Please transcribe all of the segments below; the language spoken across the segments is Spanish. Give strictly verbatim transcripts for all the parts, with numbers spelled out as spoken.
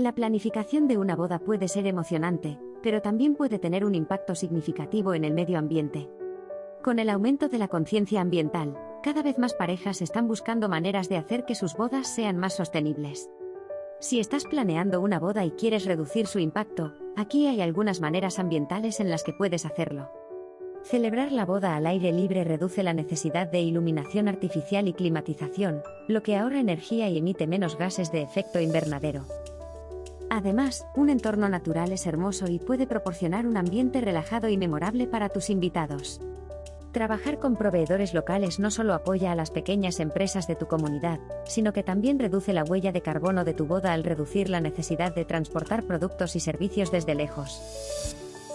La planificación de una boda puede ser emocionante, pero también puede tener un impacto significativo en el medio ambiente. Con el aumento de la conciencia ambiental, cada vez más parejas están buscando maneras de hacer que sus bodas sean más sostenibles. Si estás planeando una boda y quieres reducir su impacto, aquí hay algunas maneras ambientales en las que puedes hacerlo. Celebrar la boda al aire libre reduce la necesidad de iluminación artificial y climatización, lo que ahorra energía y emite menos gases de efecto invernadero. Además, un entorno natural es hermoso y puede proporcionar un ambiente relajado y memorable para tus invitados. Trabajar con proveedores locales no solo apoya a las pequeñas empresas de tu comunidad, sino que también reduce la huella de carbono de tu boda al reducir la necesidad de transportar productos y servicios desde lejos.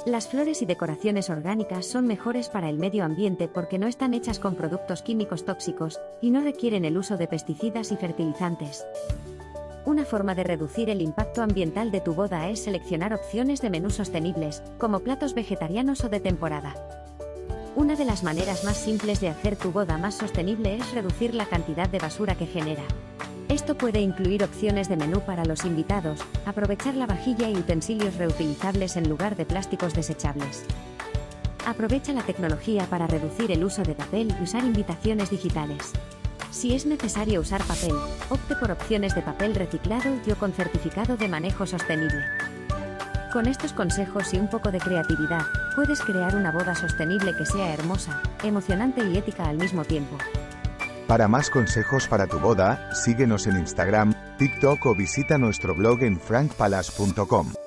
Las flores y decoraciones orgánicas son mejores para el medio ambiente porque no están hechas con productos químicos tóxicos y no requieren el uso de pesticidas y fertilizantes. Una forma de reducir el impacto ambiental de tu boda es seleccionar opciones de menú sostenibles, como platos vegetarianos o de temporada. Una de las maneras más simples de hacer tu boda más sostenible es reducir la cantidad de basura que genera. Esto puede incluir opciones de menú para los invitados, aprovechar la vajilla y utensilios reutilizables en lugar de plásticos desechables. Aprovecha la tecnología para reducir el uso de papel y usar invitaciones digitales. Si es necesario usar papel, opte por opciones de papel reciclado y o con certificado de manejo sostenible. Con estos consejos y un poco de creatividad, puedes crear una boda sostenible que sea hermosa, emocionante y ética al mismo tiempo. Para más consejos para tu boda, síguenos en Instagram, TikTok o visita nuestro blog en frank palace punto com.